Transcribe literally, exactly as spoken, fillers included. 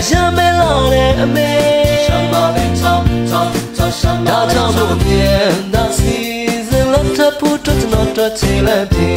Shambhala Shambhala, that's season, not to put us not to